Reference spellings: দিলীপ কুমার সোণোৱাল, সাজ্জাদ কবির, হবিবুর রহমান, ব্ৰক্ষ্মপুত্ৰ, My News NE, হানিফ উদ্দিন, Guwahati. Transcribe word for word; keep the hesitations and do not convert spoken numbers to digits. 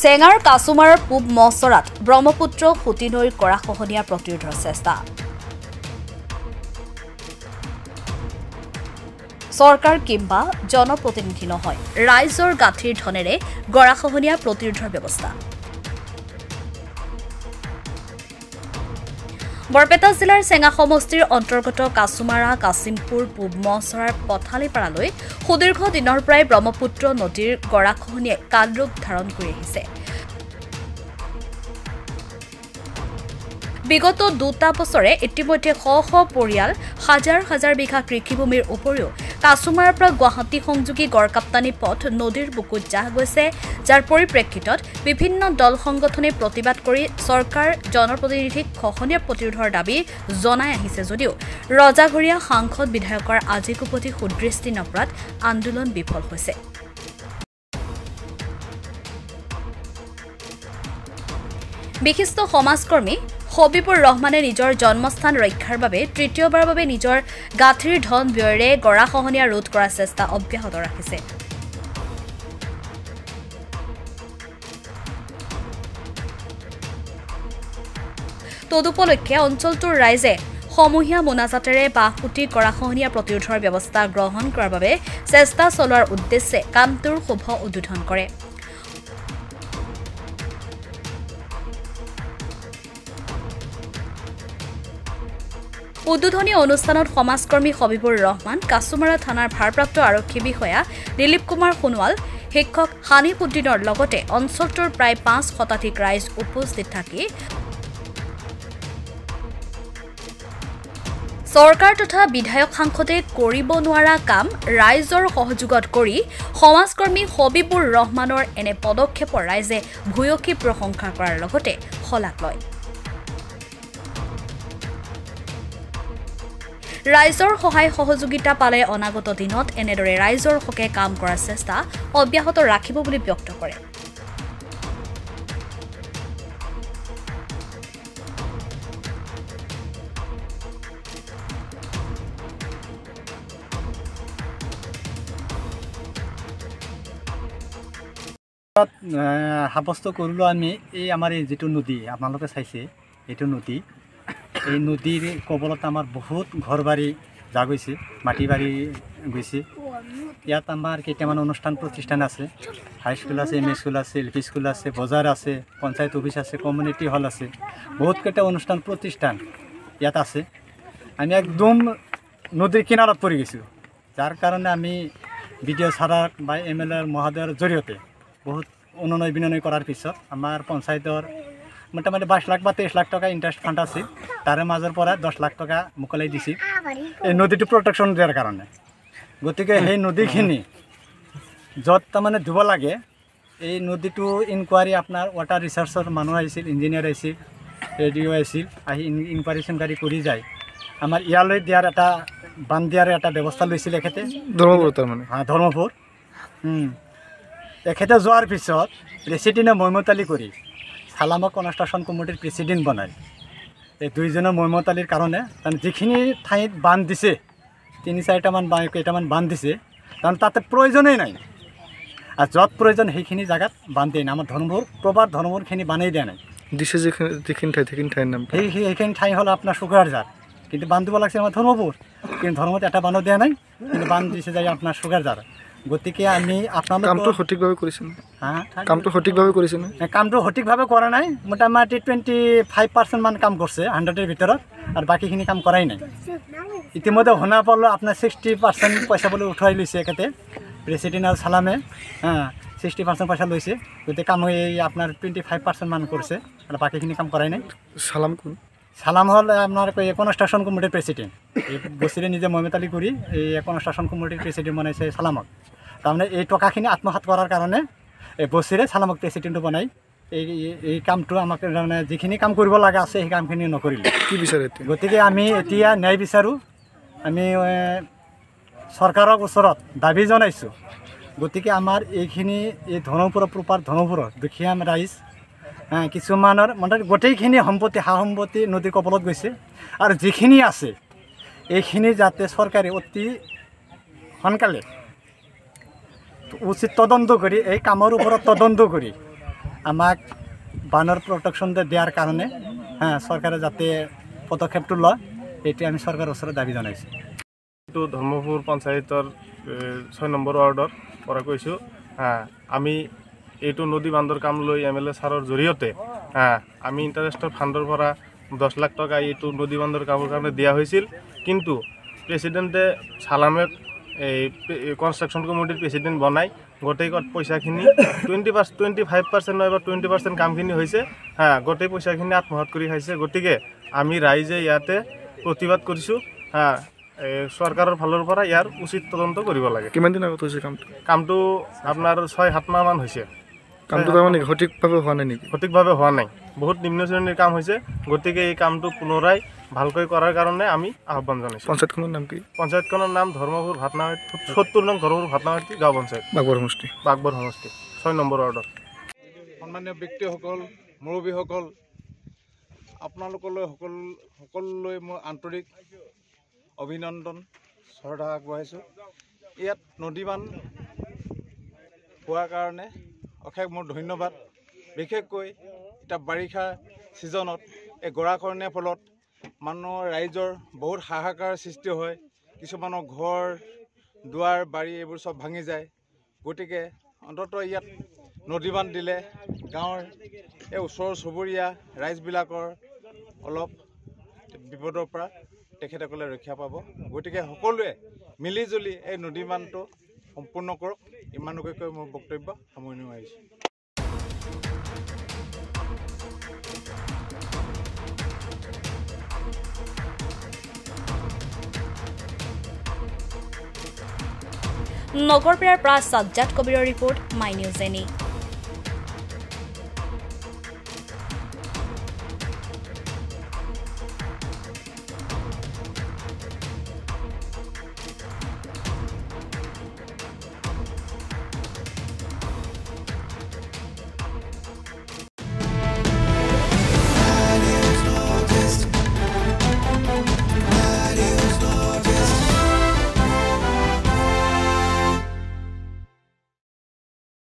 Sengar Kasumar Pub Mosorat, Brahmaputro, Hutinur Korakohonia Protutor Sesta Sorkar Kimba, Jono Putin Kinohoi, Rizor Gatri Tonere, Gorakohonia Protutor Bebosta Borpeta Zillar Senga Homostir Ontorgoto Kasumara Kasimpur Pub Monsorar Potali Paraloi, Hudirko Dinor Pray Brahmaputro Nodir Gorakhone Kadruk Taron Kurise Bigoto Duta Posore, Etimote Hoho Porial, Hajar Hazar Bika Krikibumir Oporio, Kasumar Pra Guahati Hongzuki Gorkaptani Pot, Nodir Bukut Jagose, Jarpori Prekitot, Bipinno Dol Hongotone Protibat Kori, Sorkar, Jonor Potinidhik, Kohonia Potidhor Dabi, Zonai Ahise Jodio, Raja Goria Hankhot Bidhayokor Ajikupoti Hudristi Noprat, Andolon Bifol Hoise. Bikisto Homaskormi Hobibur Rahmane Nijor Jonmostan Raikharbabe, Tritio Barbabe Nijor Gathir Don Bure, Gorahonia Root Grasesta of Bihadorakise Todupoloke on Soltur Rise, Homuhia Munazatare, Bahuti, Gorahonia Protutor Bavosta, Grohon Grababe, Sesta Solar Udese, Kamtur Hubho Uduton Kore. উদ্বোধনী অনুষ্ঠানত সমাজকর্মী হবিবুর রহমান কাসুমারা থানার ভারপ্রাপ্ত আৰক্ষী বিষয়া দিলীপ কুমার সোণোৱাল শিক্ষক হানিফ উদ্দিনৰ লগতে অঞ্চলটোৰ প্ৰায় পাঁচ শতাধিক ৰাইজ উপস্থিত থাকি চৰকাৰ তথা বিধায়ক সংখতে কৰিব নোৱাৰা কাম ৰাইজৰ সহযোগত কৰি সমাজকর্মী হবিবুর রহমানৰ এনে পদক্ষেপৰ ৰাইজে ভূয়সী প্ৰশংসা কৰাৰ লগতে হলাক লয় Rizor Hohai Hohozugita Pale Onagoto Dinot and Edore Rizor Hoke Kam Korasesta, Obiahoto Rakibu Bioctokore. Haposto Kurulami, Amari Zitunudi, Amaloka Saisi, Etunuti. এই নদীৰ কবলত আমাৰ বহুত ঘৰবাৰী জাগৈছে মাটিবাৰী গৈছে ইয়াত আমাৰ কেটামান অনুষ্ঠান প্ৰতিষ্ঠান আছে হাই স্কুল আছে এম স্কুল আছে এলপি স্কুল আছে বজাৰ আছে পঞ্চায়ত অফিস আছে কমিউনিটি হল আছে বহুত কেটা অনুষ্ঠান প্ৰতিষ্ঠান ইয়াত আছে আমি একদম নদীৰ কিনাৰত পৰি গৈছো যাৰ কাৰণে আমি ভিডিও ছাড়াৰ বা এমএলআৰ মহাদয়ৰ জৰিয়তে বহুত উন্নয়ন বিনয় কৰাৰ পিছত আমাৰ পঞ্চায়তৰ মোটামুটি বাইশ লাখ বা তেইশ লাখ টাকা ইন্টারেস্ট ফান্ড আছে তারে মাজৰ পৰা দশ লাখ টাকা মুকলাই দিছি এই নদীটো প্রোটেকশন দেওয়ার কারণে গতিকে এই নদীখিনি যত মানে ধুব লাগে এই নদীটো ইনকোয়ারি আপনার ওয়াটার রিসার্চৰ মানুহ আহিছিল ইঞ্জিনিয়াৰ আহিছিল ৰেডিও আহিছিল আহি ইনকোয়ারিশন গাড়ী কৰি যায় আমাৰ ইয়ালৈ দিয়াৰ এটা বান্ধ দিয়াৰ এটা ব্যৱস্থা লৈছিল এখেতে ধৰ্মপুৰ মানে হ্যাঁ ধৰ্মপুৰ হুম এখেতে যোৱাৰ পিছত প্ৰেসিডেণ্টে মইমতালি কৰি হালামা কনস্ট্রাকশন কমিটির প্রেসিডেন্ট বনায় এই দুইজনের মৈমতালির কারণে কারণ যেখিনি ঠাইত বান্ধ দিছে তিনি চাৰিটামান বা কেইটামান বান্ধ দিছে কারণ তাতে প্রয়োজনই নাই আর যত প্রয়োজন সেইখিনি জায়গাত বান্ধ দিয়ে না আমার ধর্মপুর প্রবাদ ধর্মপুরখিনি বানাই দেয় নাই দিছে যেখিনি ঠাই সেইখিনি ঠাইৰ নাম সেইখিনি ঠাই হল আপনার সুগাৰজাত কিন্তু বান্ধ দিব লাগছে আমার ধর্মপুর কিন্তু ধর্মত এটা বান্ধ দিয়া নাই কিন্তু বান্ধ দিছে যায় আপনার সুগাৰজাত গতিকে আমি আপোনালোক কামটো সঠিকভাৱে কৰিছে না হ্যাঁ কামটো সঠিকভাৱে কৰিছে না কামটো সঠিকভাৱে কৰা নাই মোটামুটি পঁচিশ শতাংশ মান কাম কৰিছে একশ এর ভিতৰত আৰু বাকিখিনি কাম কৰাই নাই ইতিমধ্যে হোনা পৰলো আপোনাৰ ষাঠি শতাংশ পইচা বলে উঠাই লৈছে একেতে প্ৰেসিডেণ্টৰ সালামে হ্যাঁ ষাঠি শতাংশ পইচা লৈছে গতে কাম এই আপোনাৰ পঁচিশ শতাংশ মান কৰিছে আৰু বাকিখিনি কাম কৰাই নাই সালাম কোন সালাম হল আপনার এই কনস্ট্রাকশন কমিটির প্রেসিডেন্ট এই বসিরে নিজে মৈমতালি কৰি এই কনস্ট্রাকশন কমিটির প্রেসিডেন্ট বনাইছে সালামক তারমানে এই টকাখিনি আত্মহাত করার কারণে এই বসিরে সালামক প্রেসিডেন্ট বনাই এই এই কামটো আমাক মানে যেখিনি কাম কৰিব লাগা আছে সেই কামখিনি নকৰিলে কি বিচাৰে গতিকে আমি এতিয়া ন্যায় বিচাৰো আমি সরকারক ওচৰত দাবী জনাইছো গতিকে আমাৰ এইখিনি এই ধনপুৰ প্ৰপাৰ ধনপুৰ দুখিয়া ৰাইজ কিছুমানৰ মানে গোটেইখিনি সম্পত্তি হা সম্পত্তি নদীৰ কবলত গৈছে আৰু যিখিনি আছে এইখিনি যাতে চৰকাৰে অতি সোনকালে উচিত তদন্ত কৰি এই কামৰ ওপৰত তদন্ত কৰি আমাক বানৰ প্রোটেকশন দেওয়ার কারণে হ্যাঁ সরকারে যাতে পদক্ষেপটো লয় এটি আমি সরকারের ওচৰত দাবি জানাইছো। ধৰ্মপুৰ পঞ্চায়তৰ ছয় নম্বৰ ওয়ার্ডৰ পৰা কৈছো। হ্যাঁ আমি এইটো নদী বান্ধৰ কাম লৈ এম এল এ ছাৰৰ জৰিয়তে হ্যাঁ আমি ইন্টারেস্টৰ ফাণ্ডৰ পৰা দশ লাখ টাকা এইটো নদী বান্ধৰ কামৰ কাৰণে দিয়া হৈছিল, কিন্তু প্রেসিডেন্টে সালামেক এই কনস্ট্রাকশন কমিটির প্রেসিডেন্ট বনাই গোটেই পয়সাখিনি টুয়েন্টি পার্স টুয়েন্টি ফাইভ পার্সেন্ট নয় বা টুয়েন্টি পার্সেন্ট কামখিনি হয়েছে। হ্যাঁ গোটেই পয়সাখিনি আত্মহত করে খাইছে। গতিকে আমি রাইজে ইয়াতে প্রতিবাদ করছো। হ্যাঁ সরকারের ফালৰ পৰা ইয়ার উচিত তদন্ত কৰিব লাগে। কিমান দিন আগত হয়েছে কামটো? কামটো আপনার ছয় সাত মাহ মান হয়েছে। কামটো মানে সঠিকভাবে হওয়া নাই, সঠিকভাবে হওয়া নাই, বহুত নিম্ন শ্রেণীর কাম হয়েছে। গতিকে এই কামটো পুনরায় ভালকৈ করার কারণে আমি আহ্বান জানাইছো। পঞ্চায়েতখনৰ নাম কি? পঞ্চায়েতখনৰ নাম ধৰ্মপুৰ ভাতনাবাৰী সত্তৰ নং ধৰ্মপুৰ ভাতনাবাৰী গাঁও পঞ্চায়ত, বাগবৰ সমষ্টি, বাগবৰ সমষ্টি ছয় নম্বৰ ওয়ার্ডত। সম্মানীয় ব্যক্তিসকল, মুৰব্বীসকল, আপোনালোকলৈ সকল সকললৈ মোৰ আন্তরিক অভিনন্দন শ্রদ্ধা আগবঢ়াইছো। ইয়াত নদী বান হোৱাৰ কাৰণে অশেষ মোৰ ধন্যবাদ। বিশেষকৈ এটা বাৰিষা সিজনত এই গৰাখহনীয়াৰ ফলত মানুহৰ ৰাইজৰ বহুত হাহাকাৰ সৃষ্টি হয়। কিছুমানৰ ঘৰ দুৱাৰ বাৰী এইবোৰ সব ভাঙি যায়। গতিকে অন্তত ইয়াত নদী বান্ধ দিলে গাঁৱৰ এই ওচৰ চুবুৰীয়া ৰাইজবিলাকৰ অলপ বিপদৰ পৰা তেখেতসকলে ৰক্ষা পাব। গতিকে সকলোৱে মিলি জুলি এই নদী বান্ধটো সম্পূৰ্ণ কৰক। ইমানকৈ কৈ মোৰ বক্তব্য সামৰণি মাৰিছোঁ। নগরপাড়ার প্রায় সাজ্জাদ কবিরের রিপোর্ট মাই নিউজ এনি।